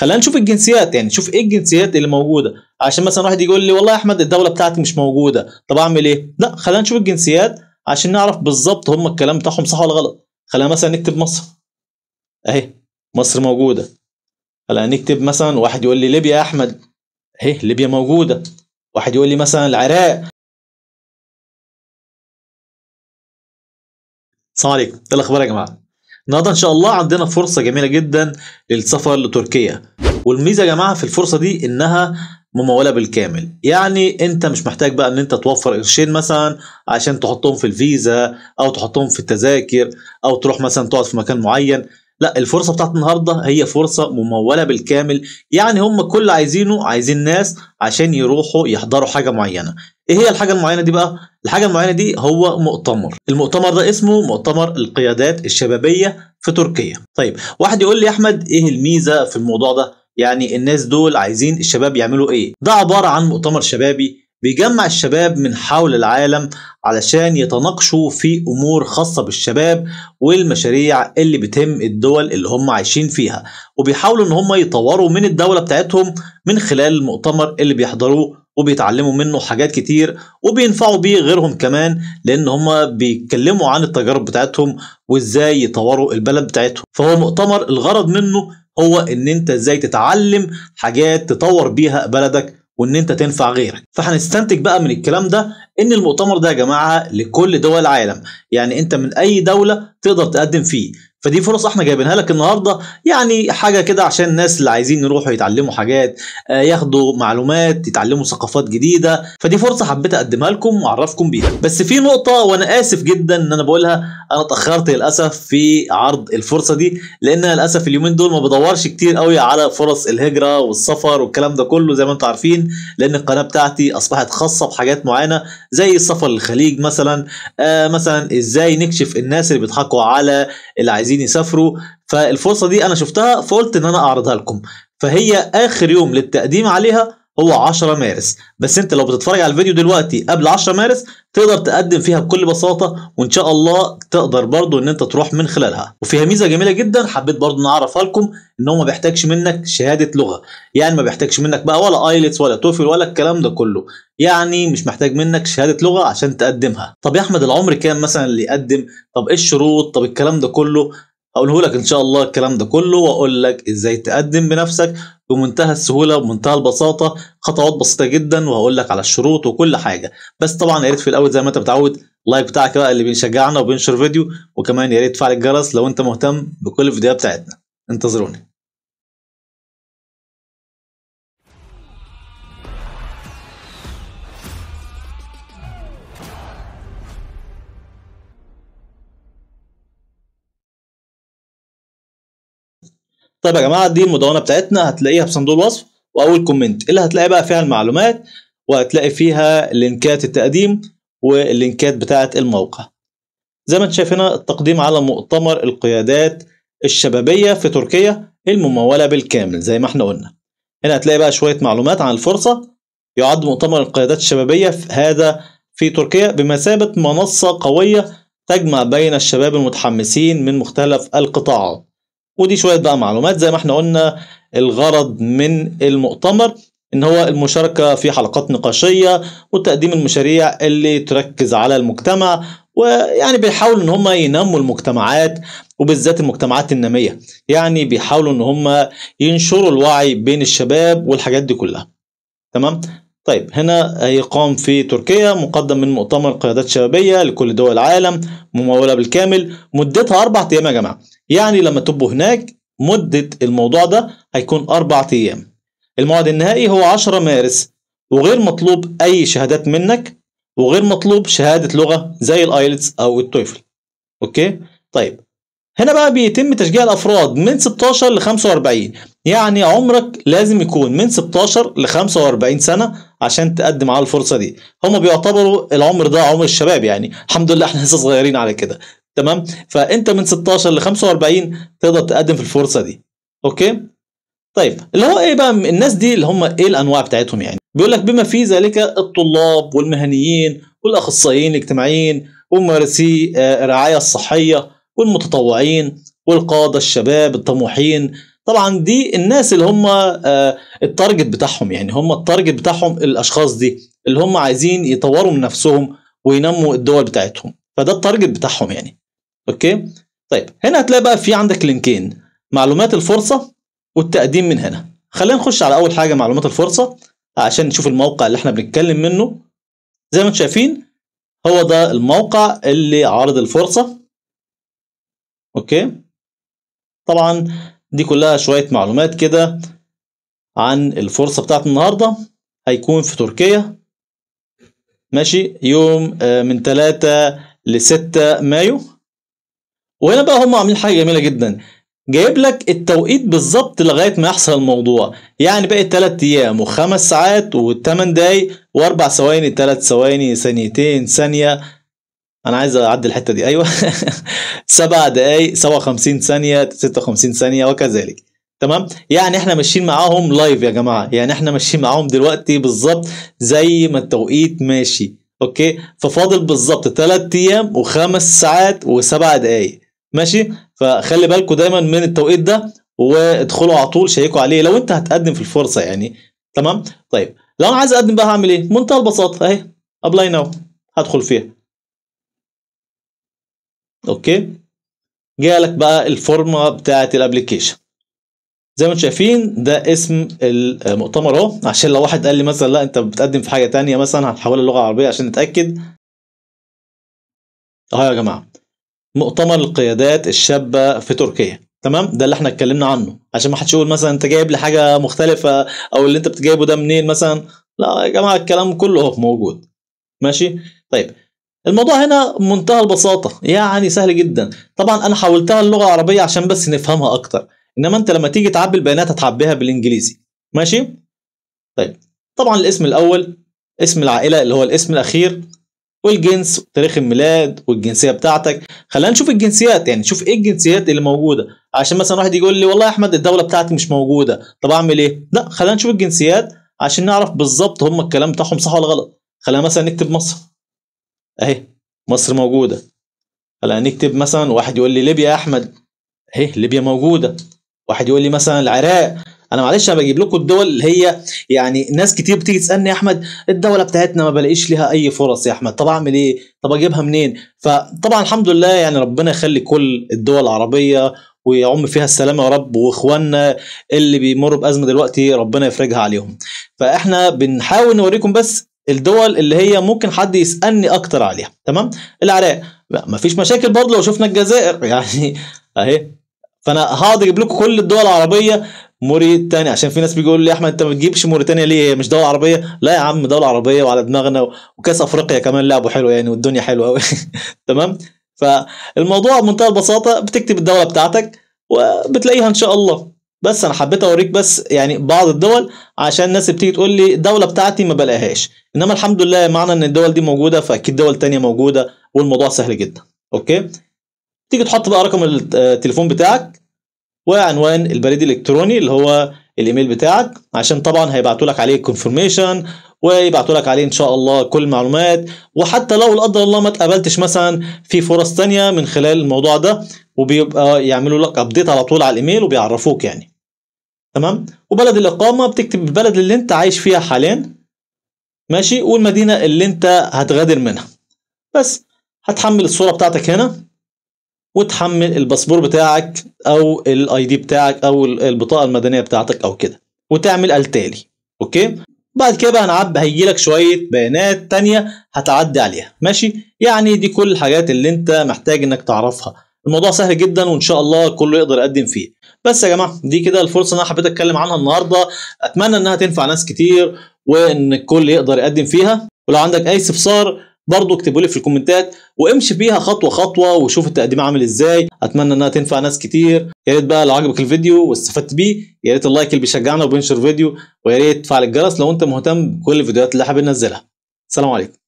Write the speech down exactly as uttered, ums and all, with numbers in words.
خلينا نشوف الجنسيات، يعني نشوف ايه الجنسيات اللي موجوده، عشان مثلا واحد يقول لي والله يا احمد الدوله بتاعتي مش موجوده، طب اعمل ايه؟ لا خلينا نشوف الجنسيات عشان نعرف بالظبط هم الكلام بتاعهم صح ولا غلط. خلينا مثلا نكتب مصر اهي، مصر موجوده. خلينا نكتب مثلا واحد يقول لي ليبيا يا احمد، اهي ليبيا موجوده. واحد يقول لي مثلا العراق. السلام عليكم، ايه الاخبار يا جماعه؟ النهارده ان شاء الله عندنا فرصه جميله جدا للسفر لتركيا، والميزه يا جماعه في الفرصه دي انها مموله بالكامل، يعني انت مش محتاج بقى ان انت توفر قرشين مثلا عشان تحطهم في الفيزا او تحطهم في التذاكر او تروح مثلا تقعد في مكان معين. لا، الفرصه بتاعت النهارده هي فرصه مموله بالكامل، يعني هم كل عايزينه عايزين ناس عشان يروحوا يحضروا حاجه معينه. ايه هي الحاجه المعينه دي بقى؟ الحاجه المعينه دي هو مؤتمر، المؤتمر ده اسمه مؤتمر القيادات الشبابيه في تركيا. طيب واحد يقول لي يا احمد ايه الميزه في الموضوع ده؟ يعني الناس دول عايزين الشباب يعملوا ايه؟ ده عباره عن مؤتمر شبابي بيجمع الشباب من حول العالم علشان يتناقشوا في امور خاصه بالشباب والمشاريع اللي بتهم الدول اللي هم عايشين فيها، وبيحاولوا ان هم يطوروا من الدوله بتاعتهم من خلال المؤتمر اللي بيحضروه، وبيتعلموا منه حاجات كتير وبينفعوا بيه غيرهم كمان، لان هم بيتكلموا عن التجارب بتاعتهم وازاي يطوروا البلد بتاعتهم. فهو مؤتمر الغرض منه هو ان انت ازاي تتعلم حاجات تطور بيها بلدك وان انت تنفع غيرك. فهنستنتج بقى من الكلام ده ان المؤتمر ده يا جماعه لكل دول العالم، يعني انت من اي دوله تقدر تقدم فيه، فدي فرص احنا جايبينها لك النهارده، يعني حاجه كده عشان الناس اللي عايزين يروحوا يتعلموا حاجات، ياخدوا معلومات، يتعلموا ثقافات جديده، فدي فرصه حبيت اقدمها لكم واعرفكم بيها. بس في نقطه وانا اسف جدا ان انا بقولها، انا اتاخرت للاسف في عرض الفرصه دي، لان للاسف اليومين دول ما بدورش كتير قوي على فرص الهجره والسفر والكلام ده كله زي ما انتم عارفين، لان القناه بتاعتي اصبحت خاصه بحاجات معينه زي السفر للخليج مثلا، آه مثلا ازاي نكشف الناس اللي بيضحكوا على اللي عايزين يسافروا. فالفرصه دي انا شفتها فقلت ان انا اعرضها لكم، فهي اخر يوم للتقديم عليها هو عشرة مارس، بس انت لو بتتفرج على الفيديو دلوقتي قبل عشرة مارس تقدر تقدم فيها بكل بساطه، وان شاء الله تقدر برضو ان انت تروح من خلالها. وفيها ميزه جميله جدا حبيت برضو ان اعرفها لكم، ان هو ما بيحتاجش منك شهاده لغه، يعني ما بيحتاجش منك بقى ولا ايلتس ولا توفل ولا الكلام ده كله، يعني مش محتاج منك شهاده لغه عشان تقدمها. طب يا احمد العمر كام مثلا اللي يقدم؟ طب ايه الشروط؟ طب الكلام ده كله اقوله لك ان شاء الله الكلام ده كله، واقول لك ازاي تقدم بنفسك بمنتهى السهوله وبمنتهى البساطه، خطوات بسيطه جدا، وهقول لك على الشروط وكل حاجه. بس طبعا يا ريت في الاول زي ما انت متعود اللايك بتاعك بقى اللي بيشجعنا وبينشر فيديو، وكمان يا ريت تفعل الجرس لو انت مهتم بكل الفيديوهات بتاعتنا. انتظرونا. طيب يا جماعه دي المدونه بتاعتنا، هتلاقيها في صندوق الوصف، واول كومنت اللي هتلاقي بقى فيها المعلومات، وهتلاقي فيها لينكات التقديم واللينكات بتاعه الموقع. زي ما انت شايف هنا التقديم على مؤتمر القيادات الشبابيه في تركيا المموله بالكامل زي ما احنا قلنا. هنا هتلاقي بقى شويه معلومات عن الفرصه. يعد مؤتمر القيادات الشبابيه في هذا في تركيا بمثابه منصه قويه تجمع بين الشباب المتحمسين من مختلف القطاعات. ودي شوية بقى معلومات زي ما احنا قلنا، الغرض من المؤتمر ان هو المشاركة في حلقات نقاشية وتقديم المشاريع اللي تركز على المجتمع، ويعني بيحاولوا ان هم ينموا المجتمعات وبالذات المجتمعات النامية، يعني بيحاولوا ان هم ينشروا الوعي بين الشباب والحاجات دي كلها. تمام؟ طيب هنا هيقام في تركيا مقدم من مؤتمر القيادات الشبابية لكل دول العالم ممولة بالكامل، مدتها أربع أيام يا جماعة، يعني لما تبقوا هناك مدة الموضوع ده هيكون أربع أيام. الموعد النهائي هو عشرة مارس، وغير مطلوب أي شهادات منك، وغير مطلوب شهادة لغة زي الآيلتس أو التويفل. أوكي؟ طيب هنا بقى بيتم تشجيع الأفراد من ستاشر لخمسة وأربعين، يعني عمرك لازم يكون من ستاشر لخمسة وأربعين سنة عشان تقدم على الفرصة دي. هم بيعتبروا العمر ده عمر الشباب، يعني الحمد لله احنا لسه صغيرين على كده. تمام؟ فأنت من ستاشر لخمسة وأربعين تقدر تقدم في الفرصة دي. أوكي؟ طيب اللي هو إيه بقى الناس دي اللي هم إيه الأنواع بتاعتهم يعني؟ بيقول لك بما في ذلك الطلاب والمهنيين والأخصائيين الاجتماعيين وممارسي الرعاية الصحية والمتطوعين والقادة الشباب الطموحين. طبعا دي الناس اللي هم التارجت بتاعهم، يعني هم التارجت بتاعهم الاشخاص دي اللي هم عايزين يطوروا من نفسهم وينموا الدول بتاعتهم، فده التارجت بتاعهم يعني. اوكي طيب، هنا هتلاقي بقى في عندك لينكين، معلومات الفرصه والتقديم من هنا. خلينا نخش على اول حاجه معلومات الفرصه عشان نشوف الموقع اللي احنا بنتكلم منه. زي ما انتم شايفين هو ده الموقع اللي عارض الفرصه. اوكي طبعا دي كلها شويه معلومات كده عن الفرصه بتاعت النهارده. هيكون في تركيا ماشي، يوم من ثلاثة لستة مايو. وهنا بقى هم عاملين حاجه جميله جدا، جايب لك التوقيت بالظبط لغايه ما يحصل الموضوع، يعني بقى ثلاث ايام و5 ساعات و8 دقايق و4 ثواني ثلاث ثواني ثانيتين ثانيه، انا عايز اعدي الحته دي، ايوه سبع دقايق سبعة وخمسين ثانيه ستة وخمسين ثانيه وكذلك. تمام، يعني احنا ماشيين معاهم لايف يا جماعه، يعني احنا ماشيين معاهم دلوقتي بالظبط زي ما التوقيت ماشي. اوكي، ففاضل بالظبط ثلاث ايام وخمس ساعات وسبع دقايق ماشي، فخلي بالكم دايما من التوقيت ده وادخلوا على طول شيكوا عليه لو انت هتقدم في الفرصه يعني. تمام طيب، لو انا عايز اقدم بقى هعمل ايه؟ منتهى البساطه اهي، ابلاي ناو، هدخل فيها. اوكي، جالك بقى الفورمه بتاعه الابلكيشن زي ما انتم شايفين، ده اسم المؤتمر اهو، عشان لو واحد قال لي مثلا لا انت بتقدم في حاجه ثانيه مثلا، هنحولها للغه العربيه عشان نتاكد اهو يا جماعه، مؤتمر القيادات الشابه في تركيا. تمام، ده اللي احنا اتكلمنا عنه، عشان ما حدش يقول مثلا انت جايب لي حاجه مختلفه او اللي انت بتجايبه ده منين مثلا، لا يا جماعه الكلام كله اهو موجود ماشي. طيب الموضوع هنا منتهى البساطه يعني سهل جدا، طبعا انا حولتها للغه العربيه عشان بس نفهمها اكتر، انما انت لما تيجي تعبي البيانات هتعبيها بالانجليزي ماشي. طيب طبعا الاسم الاول، اسم العائله اللي هو الاسم الاخير، والجنس وتاريخ الميلاد والجنسيه بتاعتك. خلينا نشوف الجنسيات، يعني نشوف ايه الجنسيات اللي موجوده، عشان مثلا واحد يقول لي والله يا احمد الدوله بتاعتي مش موجوده، طب اعمل ايه؟ لا خلينا نشوف الجنسيات عشان نعرف بالظبط هم الكلام بتاعهم صح ولا غلط. خلينا مثلا نكتب مصر اهي، مصر موجوده. خلينا نكتب مثلا، واحد يقول لي ليبيا يا احمد اهي، ليبيا موجوده. واحد يقول لي مثلا العراق. انا معلش انا بجيب لكم الدول اللي هي يعني ناس كتير بتيجي تسالني يا احمد الدوله بتاعتنا ما بلاقيش ليها اي فرص يا احمد، طب اعمل ايه؟ طب اجيبها منين؟ فطبعا الحمد لله يعني ربنا يخلي كل الدول العربيه ويعم فيها السلامه يا رب، واخواننا اللي بيمروا بازمه دلوقتي ربنا يفرجها عليهم. فاحنا بنحاول نوريكم بس الدول اللي هي ممكن حد يسالني اكتر عليها. تمام، العراق ما فيش مشاكل برضه، لو شفنا الجزائر يعني اهي، فانا هقعد اجيب لكم كل الدول العربيه. موريتانيا، عشان في ناس بيقولوا لي يا احمد انت ما بتجيبش موريتانيا ليه، هي مش دوله عربيه؟ لا يا عم دوله عربيه وعلى دماغنا، وكاس افريقيا كمان لعبوا حلو يعني، والدنيا حلوه قوي تمام، فالموضوع بمنتهى البساطه، بتكتب الدوله بتاعتك وبتلاقيها ان شاء الله. بس انا حبيت اوريك بس يعني بعض الدول عشان الناس بتيجي تقول لي الدوله بتاعتي ما بلاقيهاش، انما الحمد لله معنى ان الدول دي موجوده فاكيد دول ثانيه موجوده، والموضوع سهل جدا. اوكي، تيجي تحط بقى رقم التليفون بتاعك وعنوان البريد الالكتروني اللي هو الايميل بتاعك، عشان طبعا هيبعتوا لك عليه كونفرميشن ويبعتوا لك عليه ان شاء الله كل المعلومات. وحتى لو لا قدر الله ما اتقبلتش مثلا في فرص ثانيه من خلال الموضوع ده، وبيبقى يعملوا لك ابديت على طول على الايميل وبيعرفوك يعني. تمام، وبلد الاقامه بتكتب البلد اللي انت عايش فيها حاليا ماشي، والمدينه اللي انت هتغادر منها. بس هتحمل الصوره بتاعتك هنا، وتحمل الباسبور بتاعك او الاي دي بتاعك او البطاقه المدنيه بتاعتك او كده، وتعمل التالي. اوكي، بعد كده بقى هنعب هيجي لك شويه بيانات ثانيه هتعدي عليها ماشي، يعني دي كل الحاجات اللي انت محتاج انك تعرفها. الموضوع سهل جدا وان شاء الله كله يقدر يقدم فيه. بس يا جماعه دي كده الفرصه اللي انا حبيت اتكلم عنها النهارده، اتمنى انها تنفع ناس كتير وان الكل يقدر يقدم فيها. ولو عندك اي استفسار برضه اكتبوا لي في الكومنتات، وامشي بيها خطوه خطوه وشوف التقديم عامل ازاي، اتمنى انها تنفع ناس كتير. يا ريت بقى لو عجبك الفيديو واستفدت بيه يا ريت اللايك اللي بيشجعنا وبينشر فيديو، ويا ريت تفعل الجرس لو انت مهتم بكل الفيديوهات اللي حابب ننزلها. السلام عليكم.